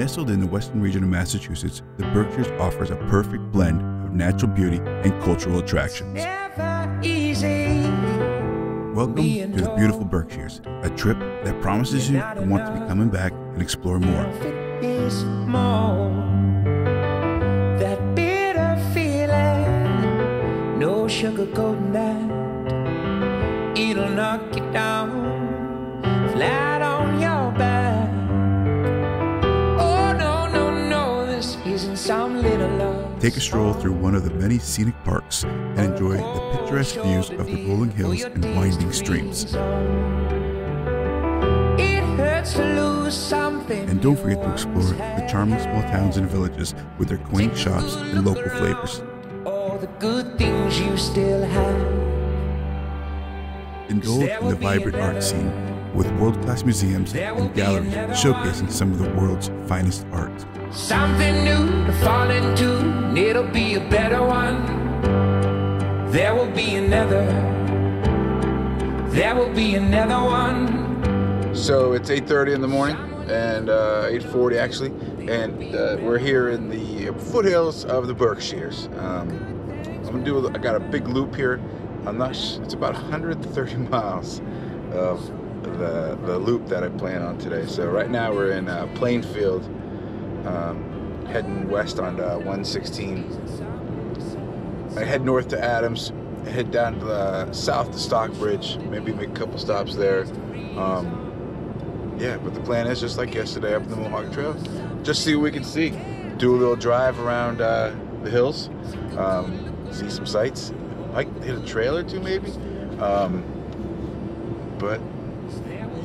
Nestled in the western region of Massachusetts, the Berkshires offers a perfect blend of natural beauty and cultural attractions. Welcome to the beautiful Berkshires, a trip that promises you to want to be coming back and explore more. That bitter feeling, no sugarcoating that, it'll knock you down flat on your back. Take a stroll through one of the many scenic parks and enjoy the picturesque views of the rolling hills and winding streams. And don't forget to explore the charming small towns and villages with their quaint shops and local flavors. Indulge in the vibrant art scene with world-class museums and galleries showcasing some of the world's finest art. Something new to fall into, and it'll be a better one. There will be another. There will be another one. So it's 8:30 in the morning, and 8:40 actually, and we're here in the foothills of the Berkshires. I got a big loop here. It's about 130 miles of the loop that I plan on today. So right now we're in Plainfield. Heading west on 116. I head north to Adams, head down to the south to Stockbridge, maybe make a couple stops there. Yeah, but the plan is just like yesterday up in the Mohawk Trail, just see what we can see. Do a little drive around the hills, see some sights, might hit a trail or two maybe. But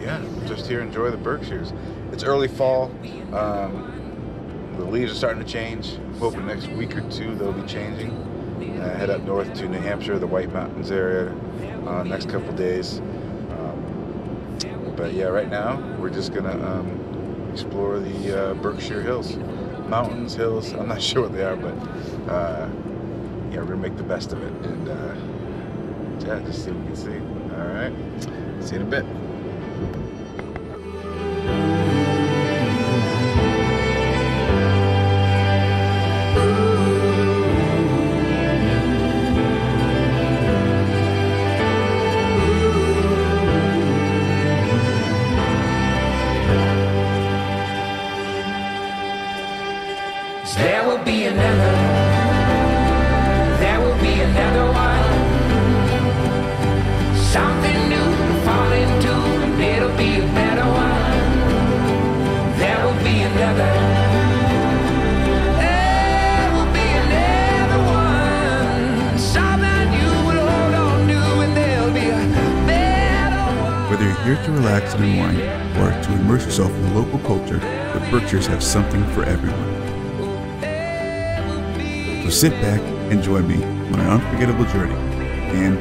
yeah, just here enjoy the Berkshires. It's early fall. The leaves are starting to change. I'm hoping next week or two they'll be changing. Head up north to New Hampshire, the White Mountains area, next couple days. But yeah, right now we're just gonna explore the Berkshire Hills, mountains, hills. I'm not sure what they are, but yeah, we're gonna make the best of it, and yeah, just see what we can see. All right, see you in a bit. Whether you're here to relax and unwind or to immerse yourself in the local culture, the Berkshires have something for everyone. So sit back and join me on an unforgettable journey, and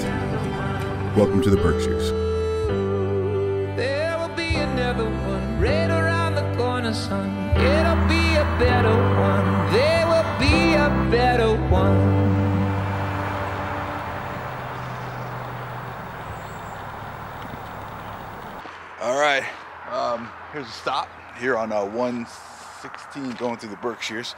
welcome to the Berkshires. There will be another one right around the corner, son. It'll be a better one. There will be a better one. Here's a stop here on 116 going through the Berkshires,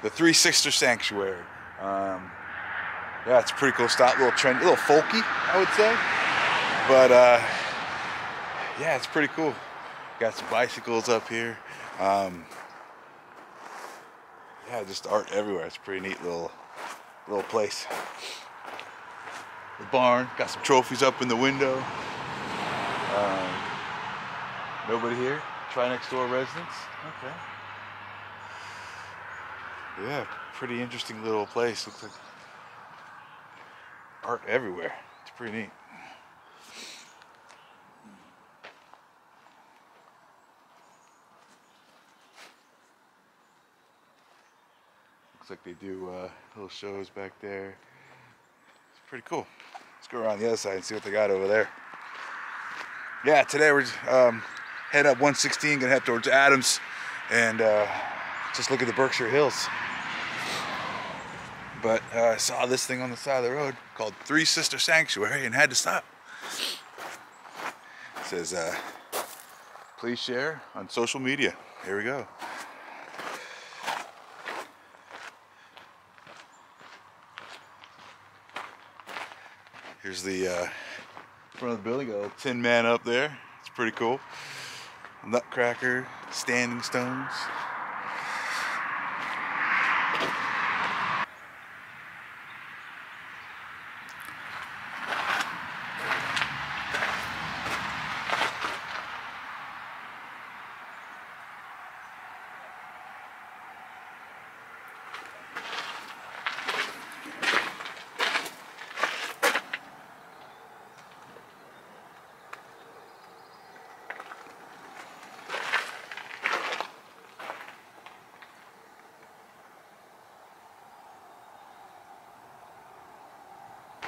the Three Sister Sanctuary. Yeah, it's a pretty cool stop, a little trendy, a little folky, I would say. But yeah, it's pretty cool. Got some bicycles up here. Yeah, just art everywhere. It's a pretty neat little place. The barn, got some trophies up in the window. Nobody here? Try next door residents? Okay. Yeah, pretty interesting little place. Looks like art everywhere. It's pretty neat. Looks like they do little shows back there. It's pretty cool. Let's go around the other side and see what they got over there. Yeah, today we're head up 116, gonna head towards Adams, and just look at the Berkshire Hills. But I saw this thing on the side of the road called Three Sister Sanctuary and had to stop. It says, please share on social media. Here we go. Here's the front of the building, old Tin Man up there. It's pretty cool. Nutcracker, standing stones.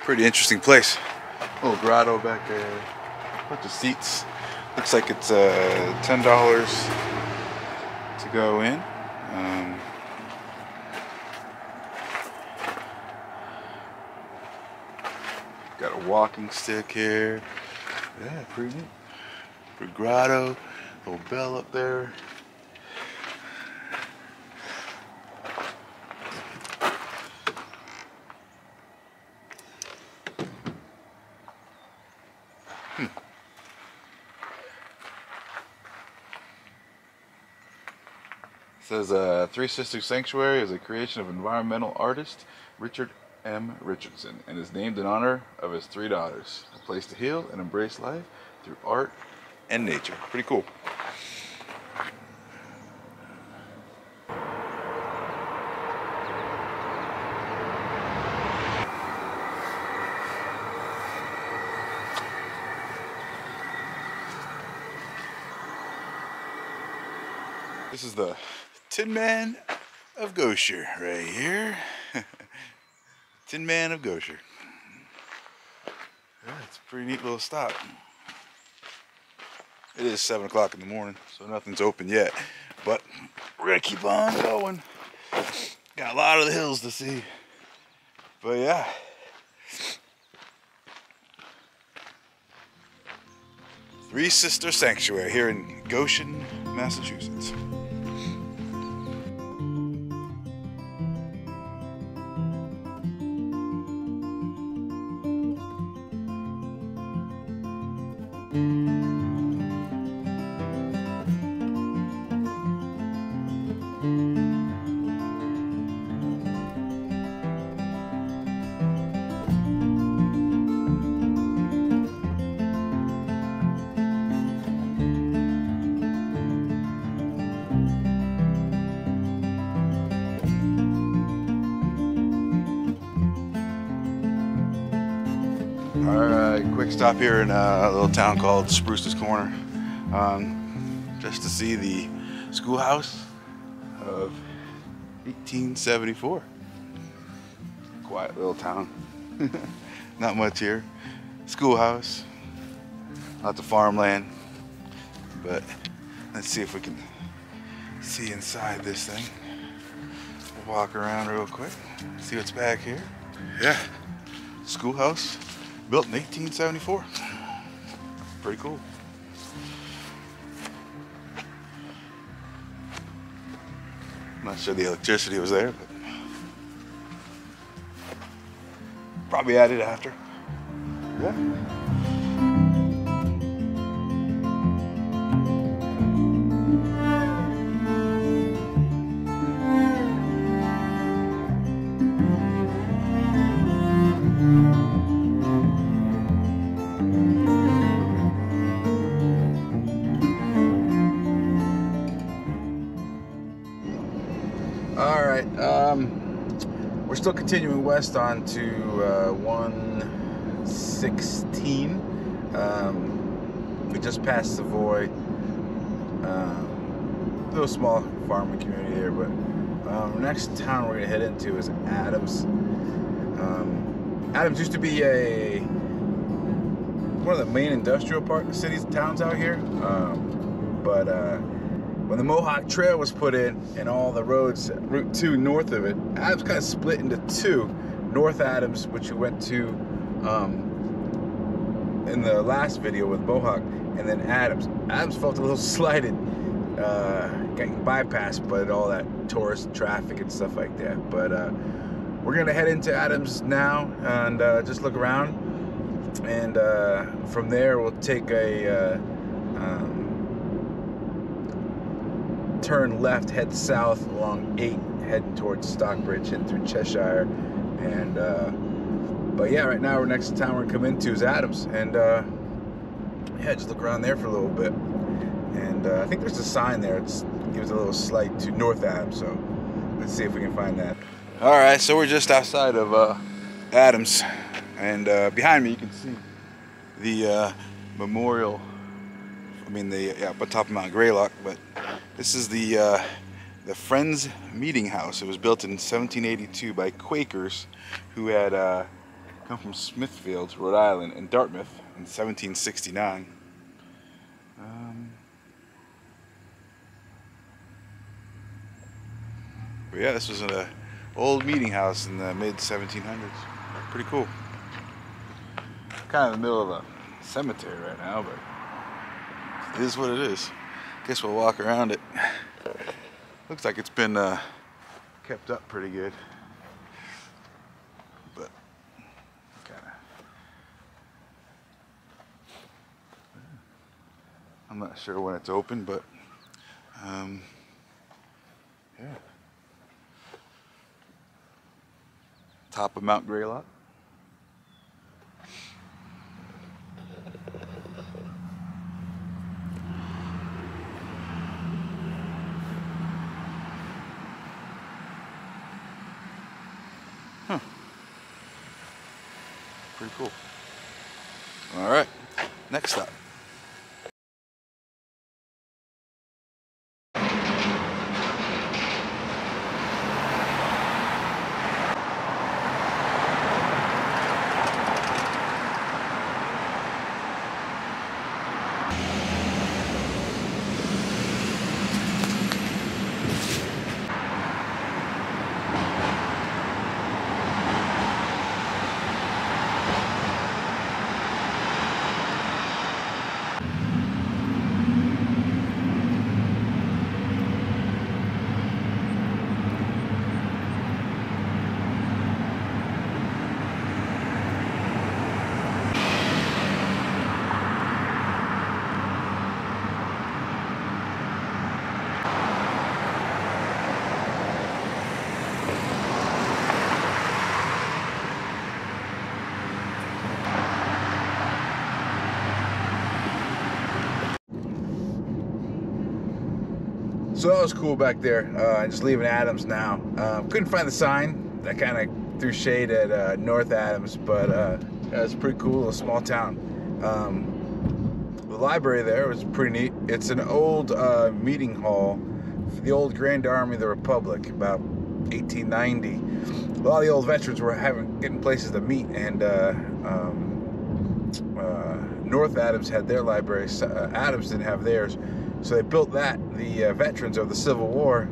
Pretty interesting place. Little grotto back there. Bunch of seats. Looks like it's $10 to go in. Got a walking stick here. Yeah, pretty neat. Pretty grotto. Little bell up there. It says Three Sisters Sanctuary is a creation of environmental artist Richard M. Richardson and is named in honor of his three daughters. A place to heal and embrace life through art and nature. Pretty cool. This is the Tin Man of Gosher right here. Tin Man of Gosher. Yeah, it's a pretty neat little stop. It is 7 o'clock in the morning, so nothing's open yet, but we're gonna keep on going. Got a lot of the hills to see, but yeah. Three Sister Sanctuary here in Goshen, Massachusetts. Quick stop here in a little town called Spruce's Corner, just to see the schoolhouse of 1874. Quiet little town. Not much here. Schoolhouse, lots of farmland, but let's see if we can see inside this thing. We'll walk around real quick, see what's back here. Yeah, schoolhouse. Built in 1874. Pretty cool. I'm not sure the electricity was there, but probably added after. Yeah. We're still continuing west on to 116. We just passed Savoy. Little small farming community here, but next town we're gonna head into is Adams. Adams used to be one of the main industrial cities, towns out here, when the Mohawk Trail was put in and all the roads, Route 2 north of it, Adams kind of split into two. North Adams, which you went to in the last video with Mohawk, and then Adams. Adams felt a little slighted, getting bypassed by all that tourist traffic and stuff like that. But we're gonna head into Adams now and just look around. and from there we'll take a turn left, head south along 8, heading towards Stockbridge and through Cheshire. And but yeah, right now, next town we're gonna come into is Adams, and yeah, just look around there for a little bit. And I think there's a sign there. It gives a little slight to North Adams, so let's see if we can find that. All right, so we're just outside of Adams, and behind me you can see the memorial. I mean, up on top of Mount Greylock. But this is the Friends Meeting House. It was built in 1782 by Quakers who had come from Smithfield, Rhode Island, and Dartmouth in 1769. But yeah, this was an old meeting house in the mid-1700s. Pretty cool. Kind of in the middle of a cemetery right now, but it is what it is. Guess we'll walk around it. Looks like it's been kept up pretty good, but I'm not sure when it's open, but yeah. Top of Mount Greylock. Huh. Pretty cool. All right, next stop. So that was cool back there. Just leaving Adams now. Couldn't find the sign. That kind of threw shade at North Adams, but yeah, it's pretty cool, a small town. The library there was pretty neat. It's an old meeting hall for the old Grand Army of the Republic, about 1890. A lot of the old veterans were getting places to meet, and North Adams had their library. Adams didn't have theirs. So they built that. The veterans of the Civil War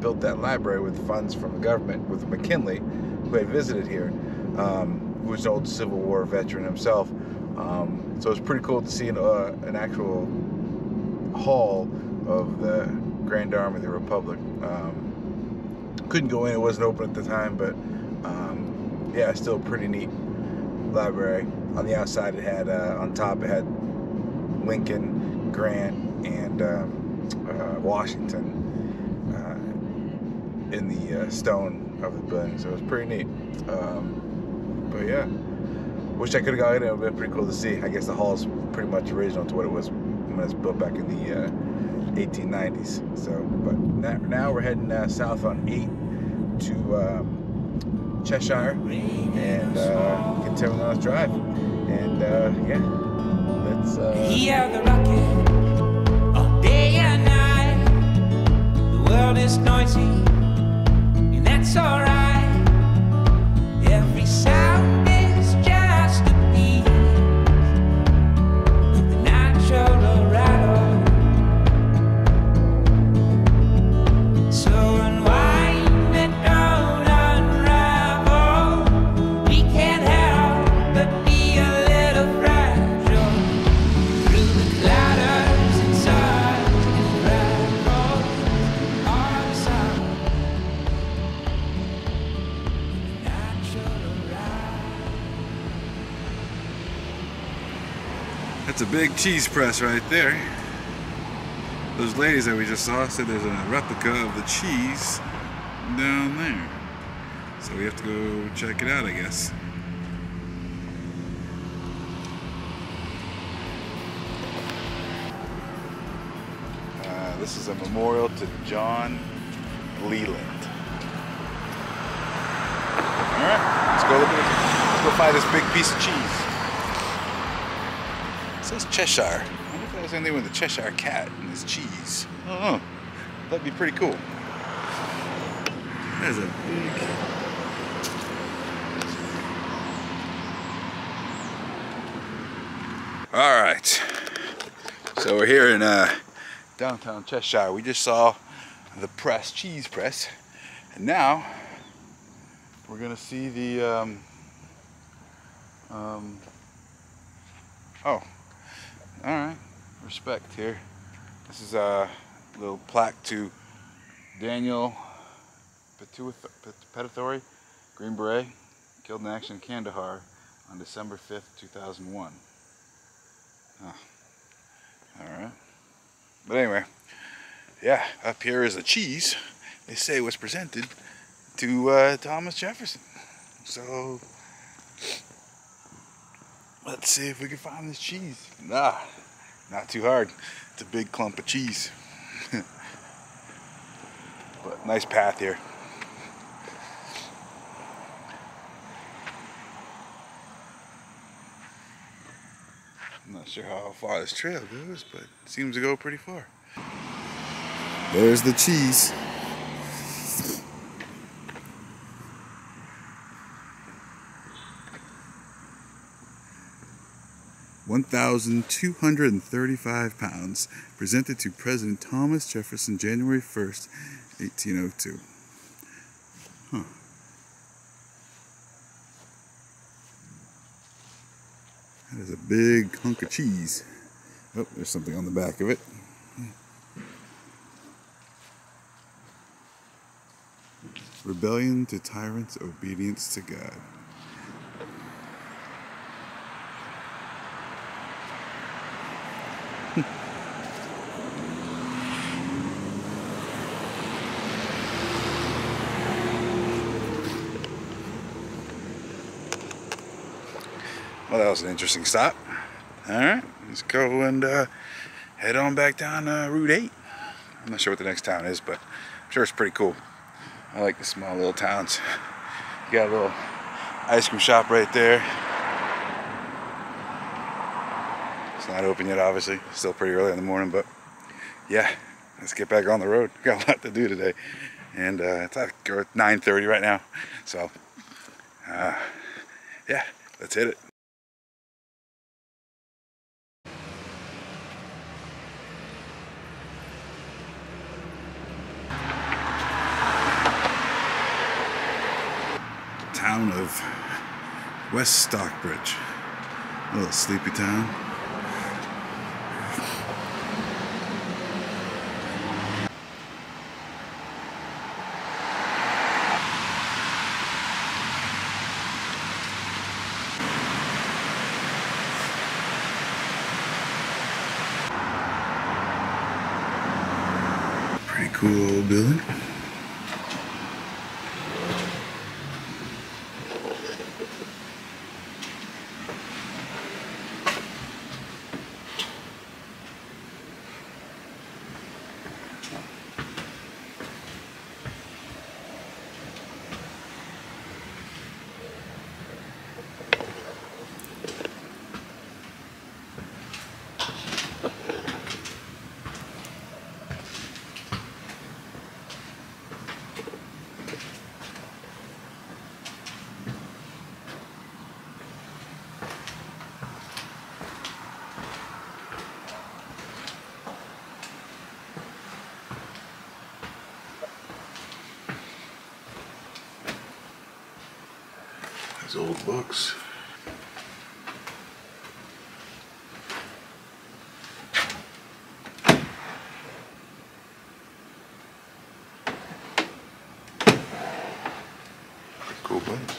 built that library with funds from the government, with McKinley, who had visited here, who was an old Civil War veteran himself. So it's pretty cool to see an actual hall of the Grand Army of the Republic. Couldn't go in, it wasn't open at the time, but yeah, still pretty neat library. On the outside it had, on top it had Lincoln, Grant, and Washington in the stone of the building, so it was pretty neat. But yeah, wish I could have got in. It would have been pretty cool to see. I guess the hall is pretty much original to what it was when it was built back in the 1890s. So, but now we're heading south on 8 to Cheshire, and continuing on this drive, and yeah. Hear the rockin' all day and night. The world is noisy, and that's alright. Every sound is just a beat of the natural rattle. So unwind and don't unravel. We can't help but be alive. That's a big cheese press right there. Those ladies that we just saw said there's a replica of the cheese down there. So we have to go check it out, I guess. This is a memorial to John Leland. All right, let's go look at it. Let's go find this big piece of cheese. It says Cheshire. I wonder if that has anything with the Cheshire cat and this cheese. I don't know. That'd be pretty cool. There's a big... All right. So we're here in downtown Cheshire. We just saw the press, cheese press. And now we're gonna see the... oh, all right, respect here. This is a little plaque to Daniel Petithory, Green Beret, killed in action in Kandahar on December 5th, 2001. Oh. All right, but anyway, yeah, up here is the cheese. They say it was presented to Thomas Jefferson. So, let's see if we can find this cheese. Nah, not too hard. It's a big clump of cheese. But nice path here. I'm not sure how far this trail goes, but it seems to go pretty far. There's the cheese. £1,235 presented to President Thomas Jefferson January 1st, 1802. Huh. That is a big hunk of cheese. Oh, there's something on the back of it. Rebellion to tyrants, obedience to God. Well, that was an interesting stop. All right, let's go and head on back down Route 8. I'm not sure what the next town is, but I'm sure it's pretty cool. I like the small little towns. You got a little ice cream shop right there. It's not open yet, obviously. It's still pretty early in the morning, but yeah, let's get back on the road. We've got a lot to do today. And it's like 9:30 right now. So, yeah, let's hit it. Town of West Stockbridge. A little sleepy town. Pretty cool old building. Old books. Cool place.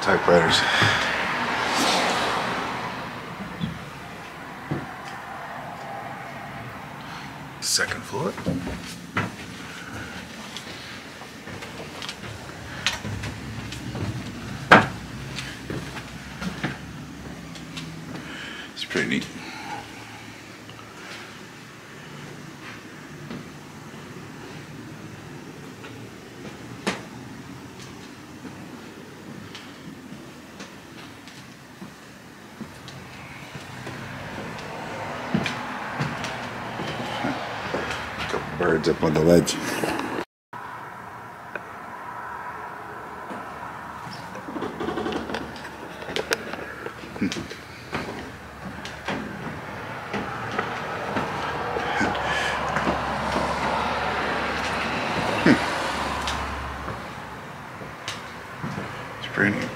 typewriters. Second floor. It's pretty neat. Up on the ledge. It's pretty neat.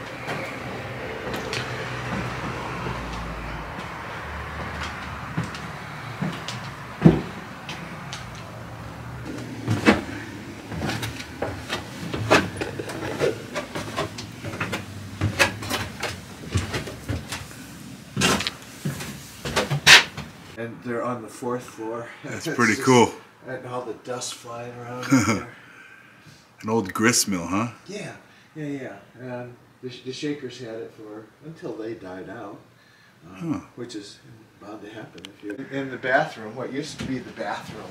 They're on the fourth floor. That's pretty cool. And all the dust flying around there. An old grist mill, huh? Yeah, yeah, yeah. And the Shakers had it for until they died out, which is bound to happen if you. In the bathroom, what used to be the bathroom,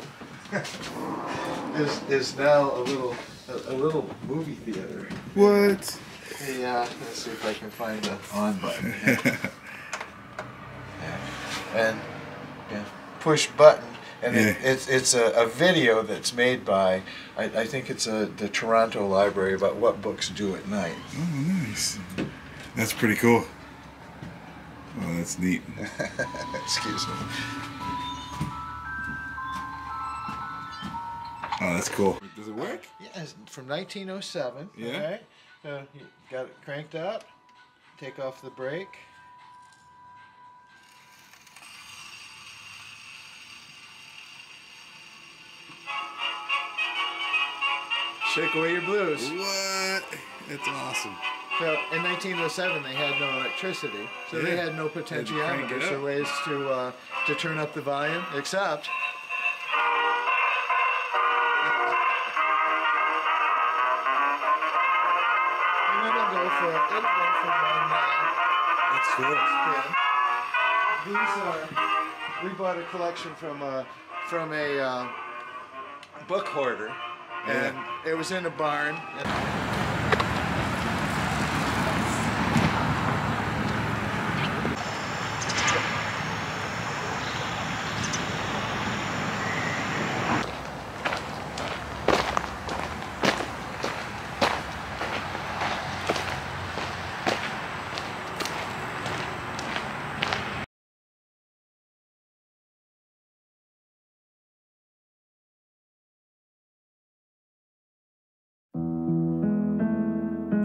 is now a little movie theater. What? Yeah. Let's see if I can find the on button. And push button, and it's a video that's made by I think it's the Toronto Library about what books do at night. Oh, nice! That's pretty cool. Oh, that's neat. Excuse me. Oh, that's cool. Does it work? Yeah, it's from 1907. Yeah. Okay. You got it cranked up. Take off the brake. Shake away your blues. What? That's awesome. Well, in 1907, they had no electricity, so they had no potentiometers or ways to turn up the volume, except. And then it'll go for one mile. That's cool. Yeah. We bought a collection from a book hoarder. And it was in a barn.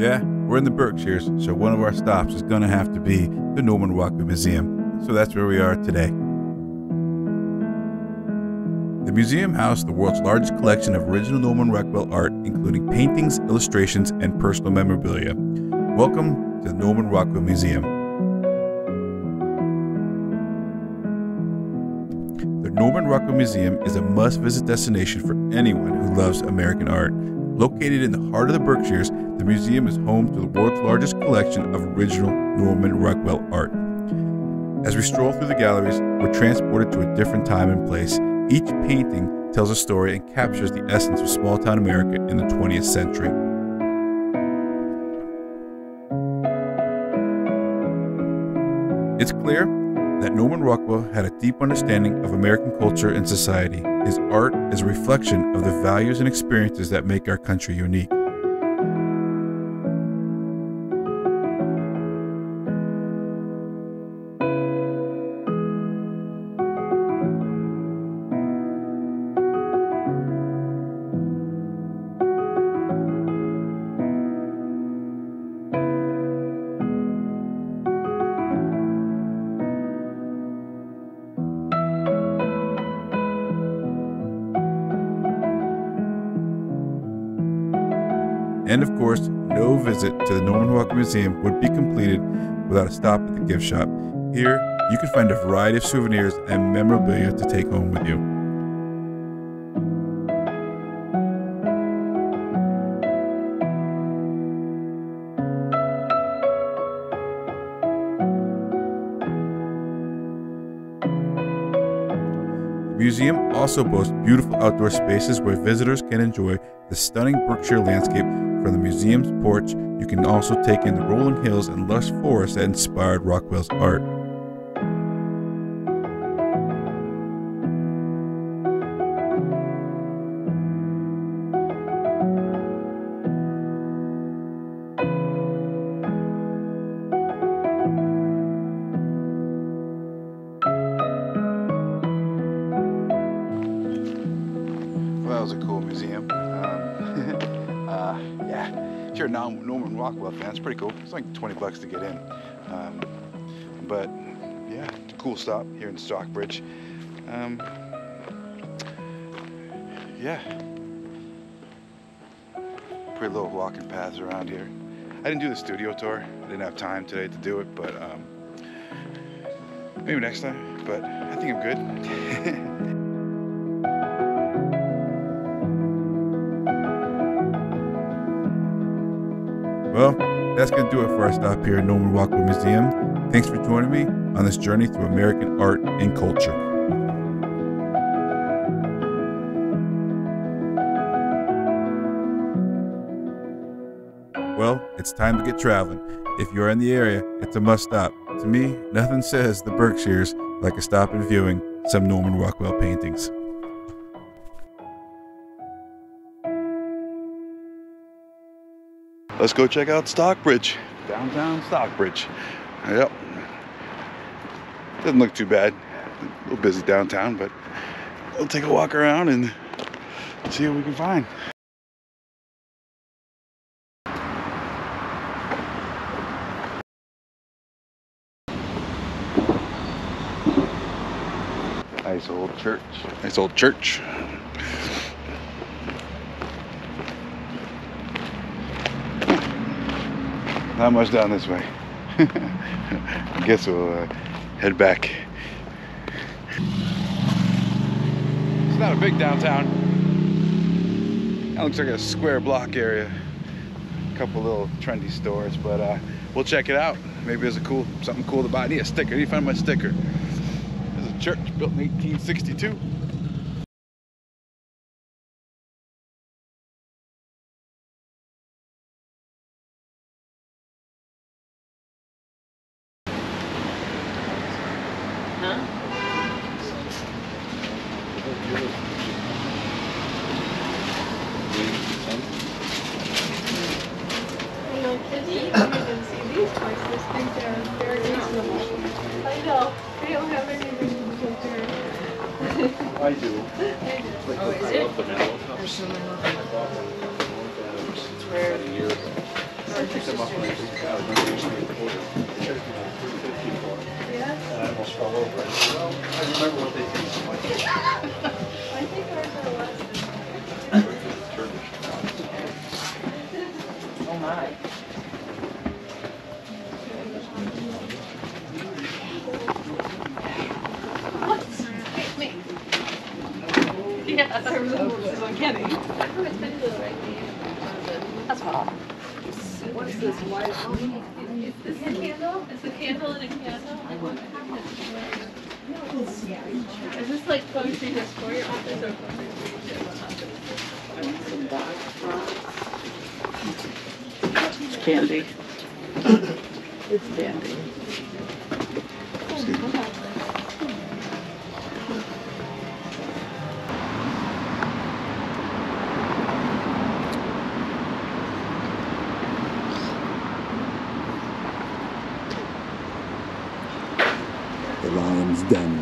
Yeah, we're in the Berkshires, so one of our stops is going to have to be the Norman Rockwell Museum, so that's where we are today. The museum housed the world's largest collection of original Norman Rockwell art, including paintings, illustrations, and personal memorabilia. Welcome to the Norman Rockwell Museum. The Norman Rockwell Museum is a must-visit destination for anyone who loves American art. Located in the heart of the Berkshires, the museum is home to the world's largest collection of original Norman Rockwell art. As we stroll through the galleries, we're transported to a different time and place. Each painting tells a story and captures the essence of small-town America in the 20th century. It's clear that Norman Rockwell had a deep understanding of American culture and society. His art is a reflection of the values and experiences that make our country unique. And of course, no visit to the Norman Rockwell Museum would be completed without a stop at the gift shop. Here, you can find a variety of souvenirs and memorabilia to take home with you. The museum also boasts beautiful outdoor spaces where visitors can enjoy the stunning Berkshire landscape from the museum's porch. You can also take in the rolling hills and lush forests that inspired Rockwell's art. Norman Rockwell fan, it's pretty cool. It's like $20 to get in, but yeah, it's a cool stop here in Stockbridge. Yeah, pretty little walking paths around here. I didn't do the studio tour. I didn't have time today to do it, but maybe next time. But I think I'm good. Well, that's going to do it for our stop here at Norman Rockwell Museum. Thanks for joining me on this journey through American art and culture. Well, it's time to get traveling. If you're in the area, it's a must stop. To me, nothing says the Berkshires like a stop and viewing some Norman Rockwell paintings. Let's go check out Stockbridge, downtown Stockbridge. Yep, doesn't look too bad. A little busy downtown, but we'll take a walk around and see what we can find. Nice old church. Nice old church. Not much down this way. I guess we'll head back. It's not a big downtown. That looks like a square block area. A couple little trendy stores, but we'll check it out. Maybe there's a something cool to buy. I need a sticker. I need to find my sticker. There's a church built in 1862. I do. Oh, is it? I almost fell over. I remember what they did. I think ours are Turkish. Oh my. That's why I'm kidding. That's why. What is this? Why is this a candle? It's a candle and a candle. I want to have this. Is this like poetry just for your office or poetry for your office? I want some dog frogs. It's candy. It's candy. Done.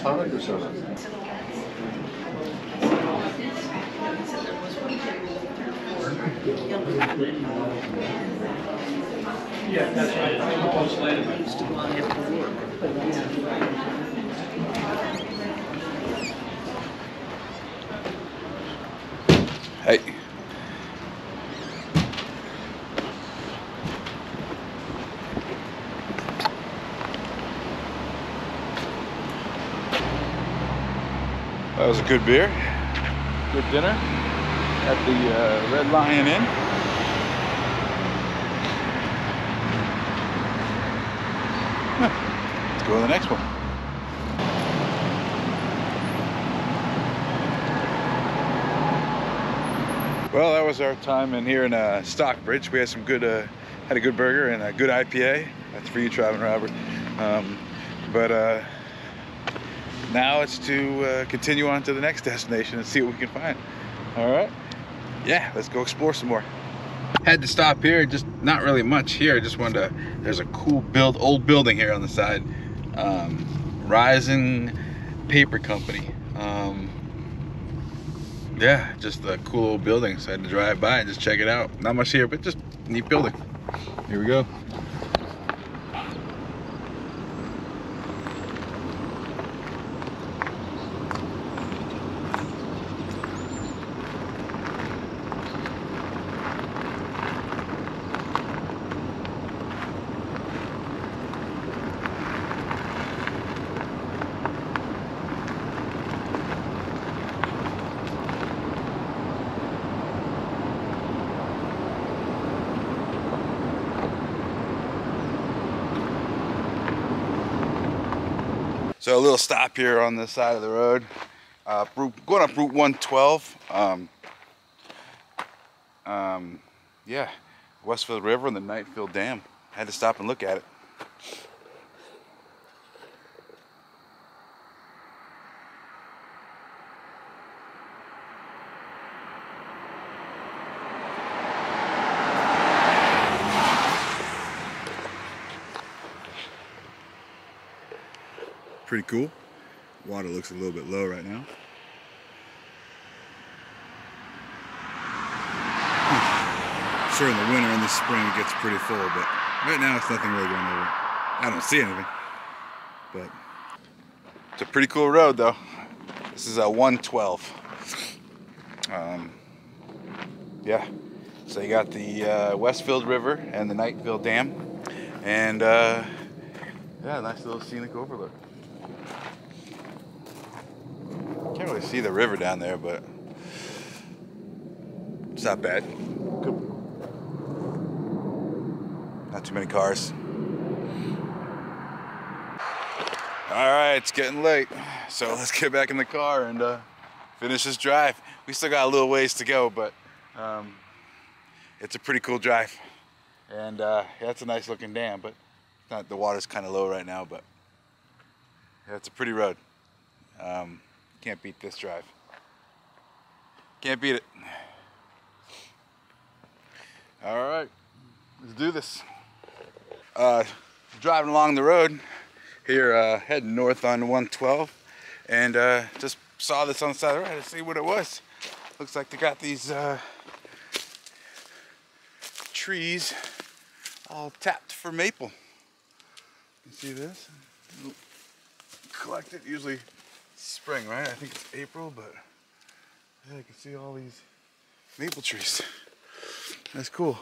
Tonic or soda? Yeah, that's right. I'm almost late. I used to go on after work. Hey. That was a good beer, good dinner at the Red Lion Inn. Huh. Let's go to the next one. Well, that was our time in here in Stockbridge. We had some good, had a good burger and a good IPA. That's for you, Trav and Robert. Now it's to continue on to the next destination and see what we can find. All right, yeah, let's go explore some more. Had to stop here, just not really much here. I just wanted to, there's a cool old building here on the side. Rising Paper Company. Yeah, just a cool old building. So I had to drive by and just check it out. Not much here, but just neat building. Here we go. So a little stop here on the side of the road, going up Route 112. Yeah, Westfield River and the Knightville Dam. Had to stop and look at it. Pretty cool. Water looks a little bit low right now. Sure, in the winter and the spring it gets pretty full, but right now it's nothing really going over. I don't see anything, but it's a pretty cool road though. This is a 112. Yeah, so you got the Westfield River and the Knightville Dam, and yeah, nice little scenic overlook. Can't really see the river down there, but it's not bad. Good. Not too many cars. All right, it's getting late, so let's get back in the car and finish this drive. We still got a little ways to go, but it's a pretty cool drive. And that's a nice looking dam, but the water's kind of low right now, but yeah, it's a pretty road. Can't beat this drive. Can't beat it. All right, Let's do this. Driving along the road here, heading north on 112, and just saw this on the side of the road. I had to see what it was. Looks like they got these trees all tapped for maple. You see this? Collect it, usually spring, right? I think it's April, but yeah, you can see all these maple trees. That's cool.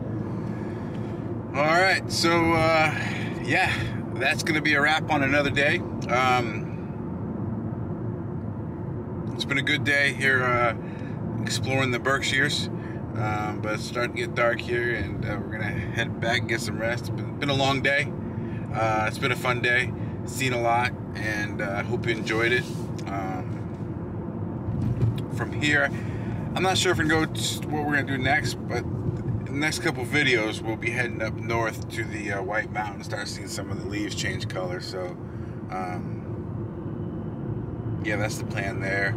All right, so yeah, that's gonna be a wrap on another day. It's been a good day here exploring the Berkshires, but it's starting to get dark here, and we're gonna head back and get some rest. It's been a long day. It's been a fun day, seen a lot, and I hope you enjoyed it. From here, I'm not sure if we can go to what we're gonna do next, but the next couple videos we'll be heading up north to the White Mountains, start seeing some of the leaves change color. So yeah, that's the plan there.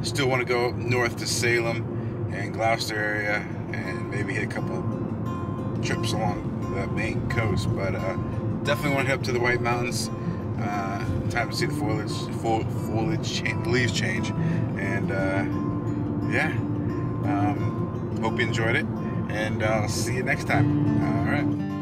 Still want to go up north to Salem and Gloucester area, and maybe hit a couple trips along the main coast, but definitely want to head up to the White Mountains. Time to see the foliage change, the leaves change, and yeah, hope you enjoyed it, and I'll see you next time. All right.